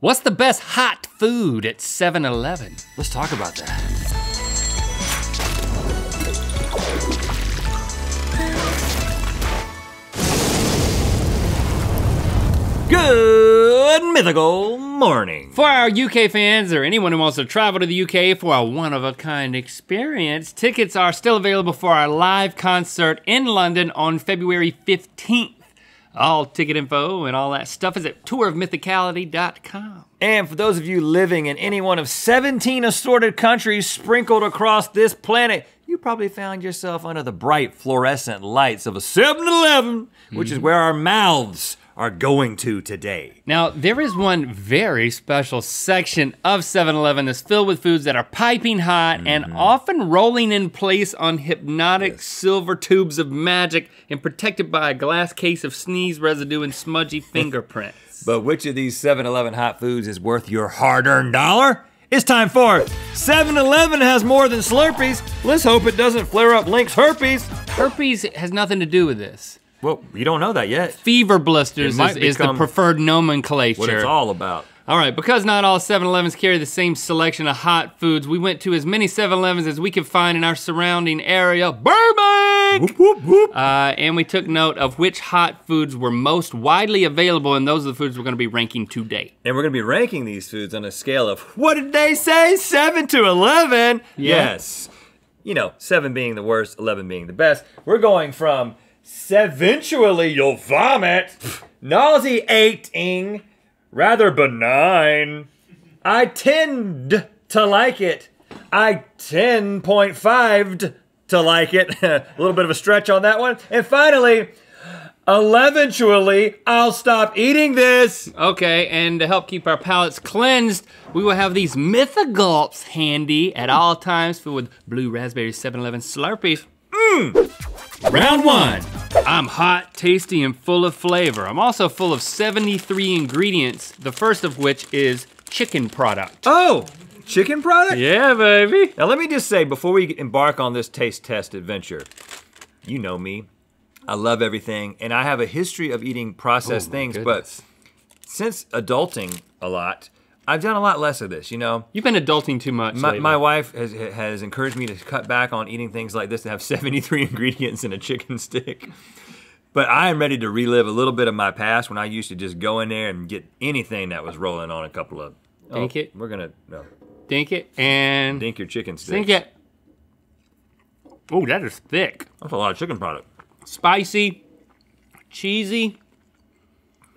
What's the best hot food at 7-Eleven? Let's talk about that. Good Mythical Morning. For our UK fans or anyone who wants to travel to the UK for a one-of-a-kind experience, tickets are still available for our live concert in London on February 15th. All ticket info and all that stuff is at tourofmythicality.com. And for those of you living in any one of 17 assorted countries sprinkled across this planet, you probably found yourself under the bright fluorescent lights of a 7-Eleven, which is where our mouths are going to today. Now, there is one very special section of 7-Eleven that's filled with foods that are piping hot and often rolling in place on hypnotic silver tubes of magic and protected by a glass case of sneeze residue and smudgy fingerprints. But which of these 7-Eleven hot foods is worth your hard-earned dollar? It's time for 7-Eleven has more than Slurpees. Let's hope it doesn't flare up Link's herpes. Herpes has nothing to do with this. Well, you don't know that yet. Fever blisters is the preferred nomenclature. What it's all about. All right, because not all 7-Elevens carry the same selection of hot foods, we went to as many 7-Elevens as we could find in our surrounding area, Burbank! Whoop, whoop, whoop. And we took note of which hot foods were most widely available, and those are the foods we're gonna be ranking today. And we're gonna be ranking these foods on a scale of, what did they say, 7 to 11? Yes. You know, 7 being the worst, 11 being the best. We're going from eventually you'll vomit, nauseating, rather benign. I tend to like it. I 10.5'd to like it. A little bit of a stretch on that one. And finally, eventually I'll stop eating this. Okay, and to help keep our palates cleansed, we will have these Mythagulps handy at all times filled with blue raspberry 7-Eleven Slurpees. Round one. I'm hot, tasty, and full of flavor. I'm also full of 73 ingredients, the first of which is chicken product. Oh, chicken product? Yeah, baby. Now let me just say, before we embark on this taste test adventure, you know me, I love everything, and I have a history of eating processed things, but since adulting a lot, I've done a lot less of this, you know? You've been adulting too much lately. My wife has encouraged me to cut back on eating things like this that have 73 ingredients in a chicken stick. But I am ready to relive a little bit of my past when I used to just go in there and get anything that was rolling on a couple of, Dink it and. Dink your chicken stick. Dink it. Oh, that is thick. That's a lot of chicken product. Spicy, cheesy.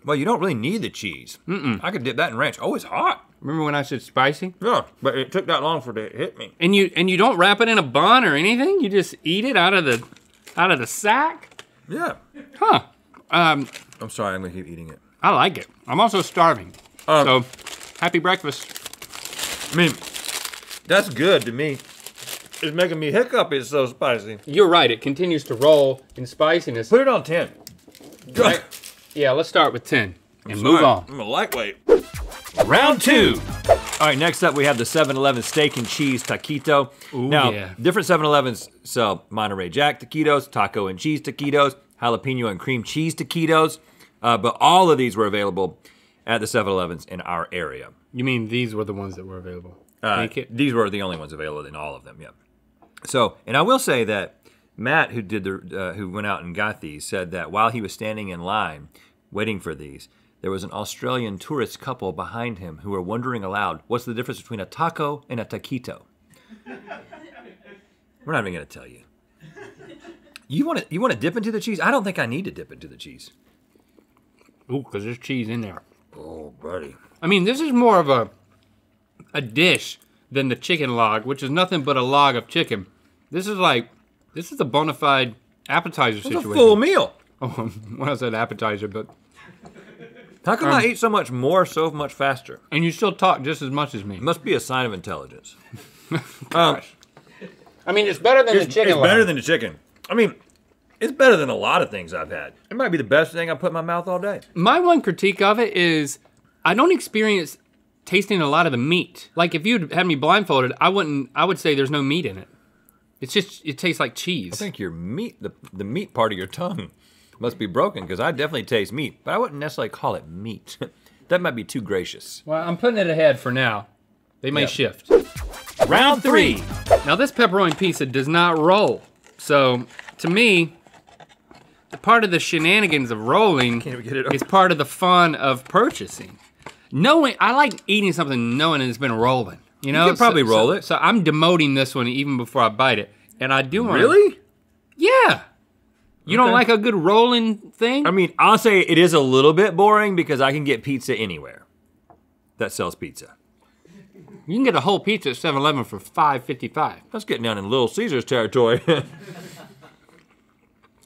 Well, you don't really need the cheese. I could dip that in ranch. Oh, it's hot. Remember when I said spicy? Yeah, but it took that long for it to hit me. And you don't wrap it in a bun or anything? You just eat it out of the sack? Yeah. Huh. I'm sorry, I'm gonna keep eating it. I like it. I'm also starving. So, happy breakfast. I mean, that's good to me. It's making me hiccup, it's so spicy. You're right, it continues to roll in spiciness. Put it on 10. Right? Yeah, let's start with 10 and move on. I'm a lightweight. Round two. All right, next up we have the 7-Eleven steak and cheese taquito. Ooh, now, different 7-Elevens sell Monterey Jack taquitos, taco and cheese taquitos, jalapeno and cream cheese taquitos, but all of these were available at the 7-Elevens in our area. You mean these were the ones that were available? These were the only ones available in all of them, yeah. So, and I will say that Matt, who did the who went out and got these, said that while he was standing in line, waiting for these, there was an Australian tourist couple behind him who were wondering aloud, what's the difference between a taco and a taquito? We're not even gonna tell you. You wanna dip into the cheese? I don't think I need to dip into the cheese. Ooh, cause there's cheese in there. Oh, buddy. I mean, this is more of a dish than the chicken log, which is nothing but a log of chicken. This is a bona fide appetizer situation. It's a full meal. Oh, well, I said appetizer, but. How come I eat so much more so much faster? And you still talk just as much as me. It must be a sign of intelligence. Gosh. I mean, it's better than the chicken. It's better than the chicken. I mean, it's better than a lot of things I've had. It might be the best thing I put in my mouth all day. My one critique of it is I don't experience tasting a lot of the meat. Like if you'd had me blindfolded, I would say there's no meat in it. It's just, it tastes like cheese. I think your meat, the meat part of your tongue must be broken because I definitely taste meat, but I wouldn't necessarily call it meat. That might be too gracious. Well, I'm putting it ahead for now. They may shift. Round three. Now this pepperoni pizza does not roll. So to me, the part of the shenanigans of rolling is part of the fun of purchasing. Knowing, I like eating something knowing it's been rolling. You know, you could probably roll it. So I'm demoting this one even before I bite it. And I do want to. Really? Yeah. You don't like a good rolling thing? I mean, I'll say it is a little bit boring because I can get pizza anywhere that sells pizza. You can get a whole pizza at 7-Eleven for $5.55. That's getting down in Little Caesars territory.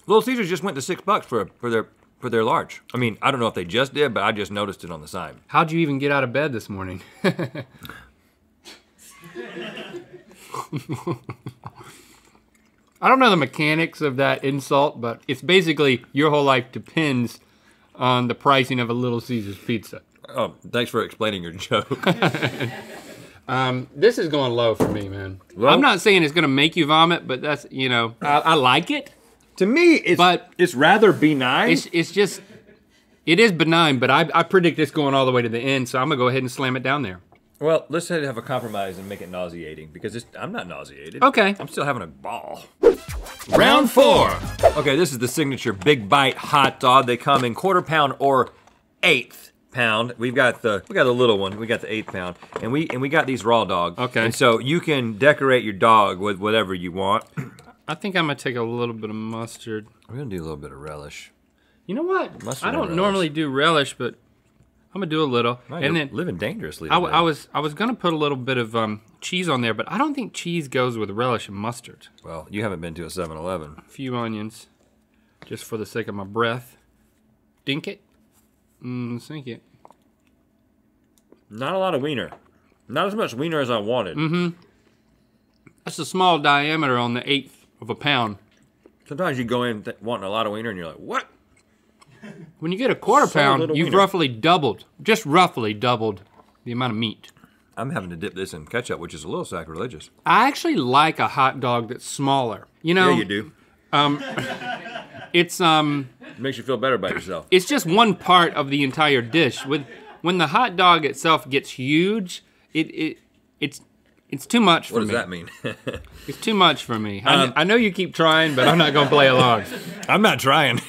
Little Caesars just went to $6 for their large. I mean, I don't know if they just did, but I just noticed it on the sign. How'd you even get out of bed this morning? I don't know the mechanics of that insult, but it's basically your whole life depends on the pricing of a Little Caesars pizza. Oh, thanks for explaining your joke. This is going low for me, man. Well, I'm not saying it's gonna make you vomit, but that's, you know, I like it. To me, it's rather benign. It's just, it is benign, but I predict it's going all the way to the end, so I'm gonna go ahead and slam it down there. Well, let's have a compromise and make it nauseating, because I'm not nauseated. Okay. I'm still having a ball. Round four. Okay, this is the signature Big Bite hot dog. They come in 1/4 pound or 1/8 pound. We got the little one. We got the 8 pound, and we got these raw dogs. Okay. And so you can decorate your dog with whatever you want. I think I'm gonna take a little bit of mustard. We're gonna do a little bit of relish. You know what? Mustard I don't normally do relish, but I'm gonna do a little, and then living dangerously. I was gonna put a little bit of cheese on there, but I don't think cheese goes with relish and mustard. Well, you haven't been to a 7-Eleven. A few onions, just for the sake of my breath. Dink it, sink it. Not a lot of wiener. Not as much wiener as I wanted. Mm-hmm. That's a small diameter on the 1/8 pound. Sometimes you go in wanting a lot of wiener, and you're like, what? When you get a 1/4 pound, you've roughly doubled, just roughly doubled the amount of meat. I'm having to dip this in ketchup, which is a little sacrilegious. I actually like a hot dog that's smaller. You know? Yeah, you do. It makes you feel better about yourself. It's just one part of the entire dish. When the hot dog itself gets huge, it's too much for me. What does that mean? It's too much for me. I know you keep trying, but I'm not gonna play along. I'm not trying.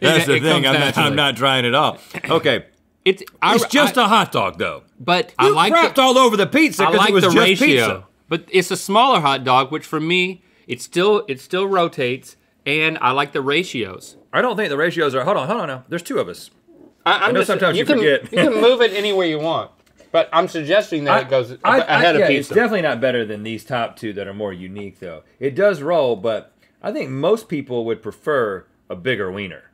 That's the thing, I'm not trying at all. Okay, it's just a hot dog though. But I like it. You crapped all over the pizza because it was just ratio. Pizza. But it's a smaller hot dog, which for me, it still rotates, and I like the ratios. I don't think the ratios are, hold on now, there's two of us. I know just, sometimes you forget. You can move it anywhere you want. But I'm suggesting that it goes ahead of pizza. It's definitely not better than these top two that are more unique though. It does roll, but I think most people would prefer a bigger wiener.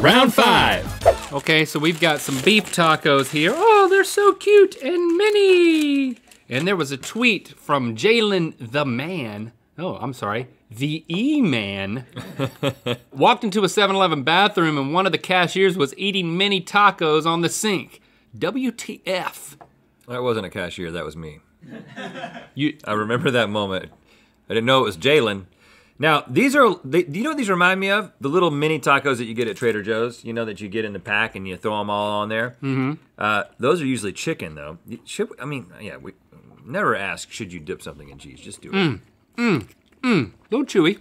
Round five. Okay, so we've got some beef tacos here. Oh, they're so cute and mini. And there was a tweet from Jaylen the Man. Oh, I'm sorry. The E-Man walked into a 7-Eleven bathroom and one of the cashiers was eating mini tacos on the sink. WTF. That wasn't a cashier, that was me. I remember that moment. I didn't know it was Jaylen. Now, do you know what these remind me of? The little mini tacos that you get at Trader Joe's, you know, that you get in the pack and you throw them all on there? Mm-hmm. Those are usually chicken though. We never ask, should you dip something in cheese? Just do it. A little chewy.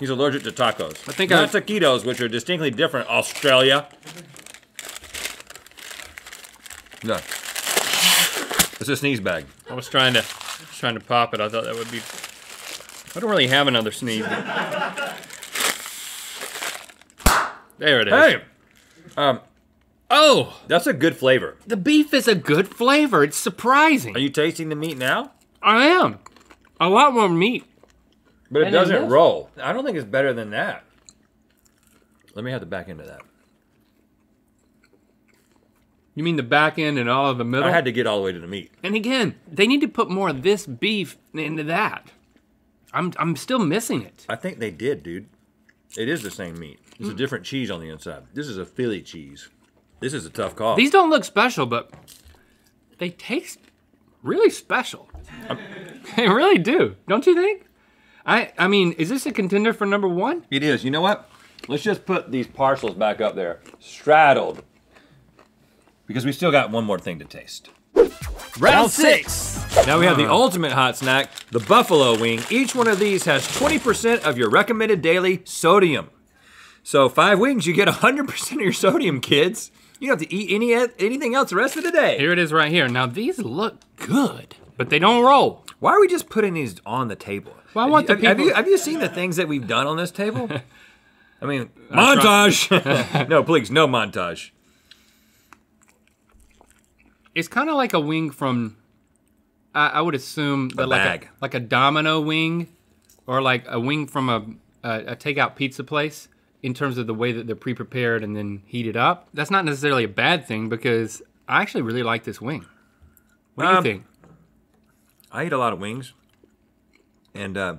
He's allergic to tacos. I think not taquitos, which are distinctly different, Australia. No. It's a sneeze bag. I was trying to pop it. I thought that would be, I don't really have another sneeze. There it is. Hey! Oh! That's a good flavor. The beef is a good flavor. It's surprising. Are you tasting the meat now? I am. A lot more meat. But it doesn't roll. I don't think it's better than that. Let me have the back end of that. You mean the back end and all of the middle? I had to get all the way to the meat. And again, they need to put more of this beef into that. I'm still missing it. I think they did, dude. It is the same meat. It's a different cheese on the inside. This is a Philly cheese. This is a tough call. These don't look special, but they taste really special. They really do, don't you think? I mean, is this a contender for number one? It is. You know what? Let's just put these parcels back up there, straddled, because we still got one more thing to taste. Round six. Now we have the ultimate hot snack, the buffalo wing. Each one of these has 20% of your recommended daily sodium. So 5 wings, you get 100% of your sodium, kids. You don't have to eat anything else the rest of the day. Here it is right here. Now these look good, but they don't roll. Why are we just putting these on the table? Well, I want the people. Have you seen the things that we've done on this table? I mean, montage. No, please, no montage. It's kind of like a wing from, I would assume, that like a Domino wing, or like a wing from a takeout pizza place, in terms of the way that they're pre-prepared and then heated up. That's not necessarily a bad thing, because I actually really like this wing. What do you think? I eat a lot of wings, and the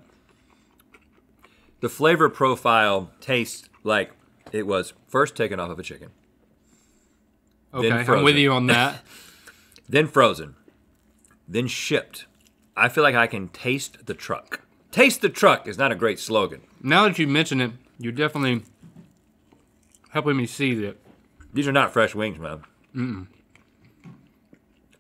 flavor profile tastes like it was first taken off of a chicken. Okay, then frozen. I'm with you on that. Then frozen, then shipped. I feel like I can taste the truck. Taste the truck is not a great slogan. Now that you mention it, you're definitely helping me see that. These are not fresh wings, man. Mm-mm.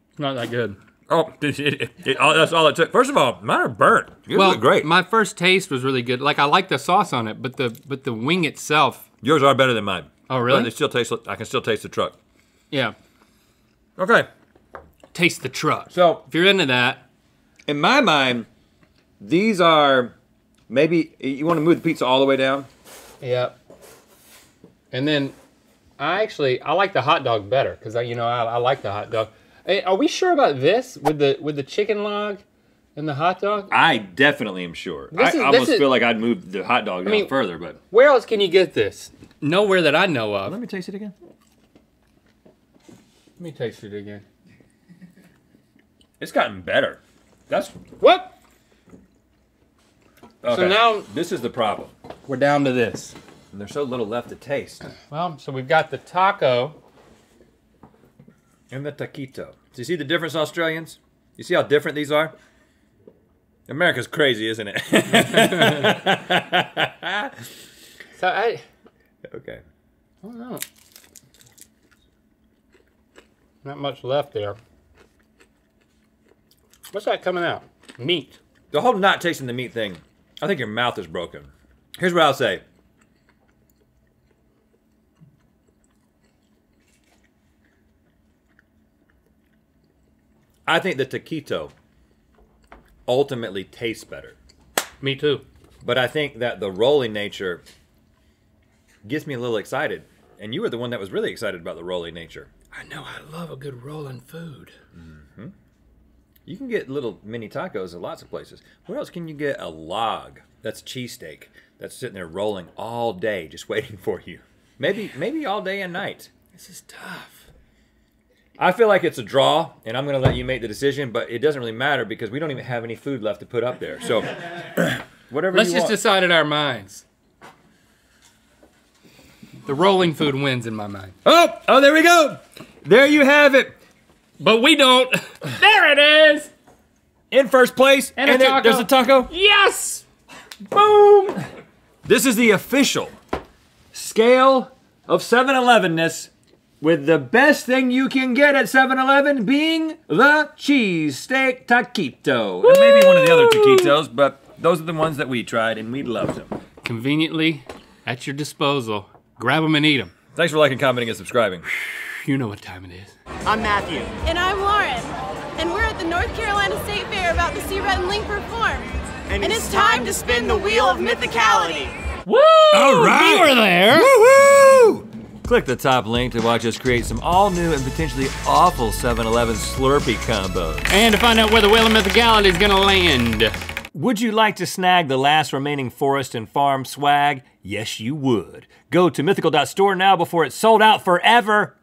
It's not that good. Oh, that's all it took. First of all, mine are burnt. Yours look great. My first taste was really good. Like, I like the sauce on it, but the wing itself. Yours are better than mine. Oh, really? But it still tastes, I can still taste the truck. Yeah. Okay. Taste the truck. So, if you're into that. In my mind, these are, maybe, you want to move the pizza all the way down? Yeah. And then, I like the hot dog better, because I like the hot dog. Hey, are we sure about this with the chicken log and the hot dog? I definitely am sure. I almost feel like I'd move the hot dog down further, but. Where else can you get this? Nowhere that I know of. Let me taste it again. Let me taste it again. It's gotten better. That's what? Okay. So now this is the problem. We're down to this. And there's so little left to taste. Well, so we've got the taco. And the taquito. Do you see the difference, Australians? You see how different these are? America's crazy, isn't it? So okay. I don't know. Not much left there. What's that coming out? Meat. The whole not tasting the meat thing, I think your mouth is broken. Here's what I'll say. I think the taquito ultimately tastes better. Me too. But I think that the rolling nature gets me a little excited. And you were the one that was really excited about the rolling nature. I know, I love a good rolling food. Mm-hmm. You can get little mini tacos in lots of places. Where else can you get a log that's cheesesteak that's sitting there rolling all day just waiting for you? Maybe all day and night. This is tough. I feel like it's a draw, and I'm gonna let you make the decision, but it doesn't really matter because we don't even have any food left to put up there. So, whatever you want. Let's just decide in our minds. The rolling food wins in my mind. Oh, there we go. There you have it. But we don't. There it is. In first place, and there's a taco. Yes. Boom. This is the official scale of 7-Eleven-ness, with the best thing you can get at 7-Eleven being the cheesesteak taquito. Woo! And maybe one of the other taquitos, but those are the ones that we tried and we loved them. Conveniently at your disposal. Grab them and eat them. Thanks for liking, commenting, and subscribing. You know what time it is. I'm Matthew. And I'm Lauren. And we're at the North Carolina State Fair about to see Rhett and Link perform. And it's time to spin the Wheel of Mythicality. Woo! All right. We were there. Woo-hoo! Click the top link to watch us create some all new and potentially awful 7-Eleven Slurpee combos. And to find out where the Wheel of Mythicality is gonna land. Would you like to snag the last remaining forest and farm swag? Yes, you would. Go to mythical.store now before it's sold out forever.